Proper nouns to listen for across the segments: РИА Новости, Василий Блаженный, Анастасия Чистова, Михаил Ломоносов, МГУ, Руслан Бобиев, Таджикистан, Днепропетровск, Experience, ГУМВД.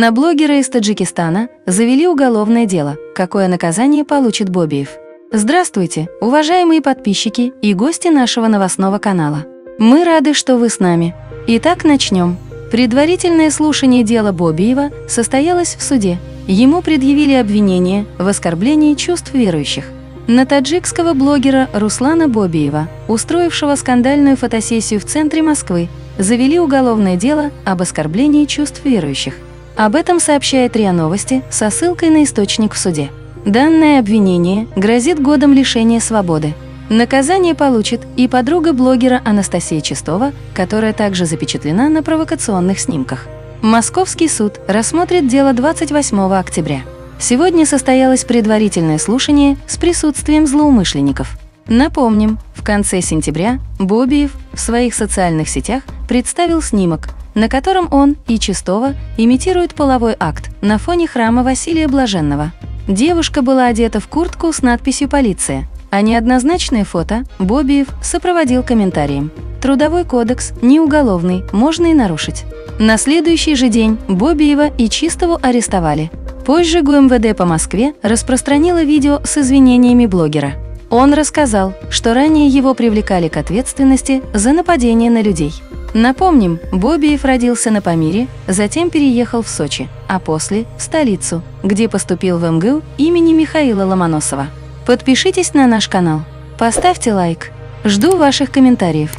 На блогера из Таджикистана завели уголовное дело. Какое наказание получит Бобиев? Здравствуйте, уважаемые подписчики и гости нашего новостного канала. Мы рады, что вы с нами. Итак, начнем. Предварительное слушание дела Бобиева состоялось в суде. Ему предъявили обвинение в оскорблении чувств верующих. На таджикского блогера Руслана Бобиева, устроившего скандальную фотосессию в центре Москвы, завели уголовное дело об оскорблении чувств верующих. Об этом сообщает РИА Новости со ссылкой на источник в суде. Данное обвинение грозит годом лишения свободы. Наказание получит и подруга блогера Анастасия Чистова, которая также запечатлена на провокационных снимках. Московский суд рассмотрит дело 28 октября. Сегодня состоялось предварительное слушание с присутствием злоумышленников. Напомним, в конце сентября Бобиев в своих социальных сетях представил снимок, на котором он и Чистова имитируют половой акт на фоне храма Василия Блаженного. Девушка была одета в куртку с надписью «Полиция», а неоднозначное фото Бобиев сопроводил комментарием: «Трудовой кодекс не уголовный, можно и нарушить». На следующий же день Бобиева и Чистову арестовали. Позже ГУМВД по Москве распространило видео с извинениями блогера. Он рассказал, что ранее его привлекали к ответственности за нападение на людей. Напомним, Бобиев родился на Памире, затем переехал в Сочи, а после – в столицу, где поступил в МГУ имени Михаила Ломоносова. Подпишитесь на наш канал, поставьте лайк. Жду ваших комментариев.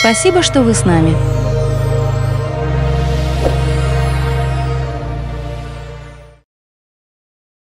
Спасибо, что вы с нами.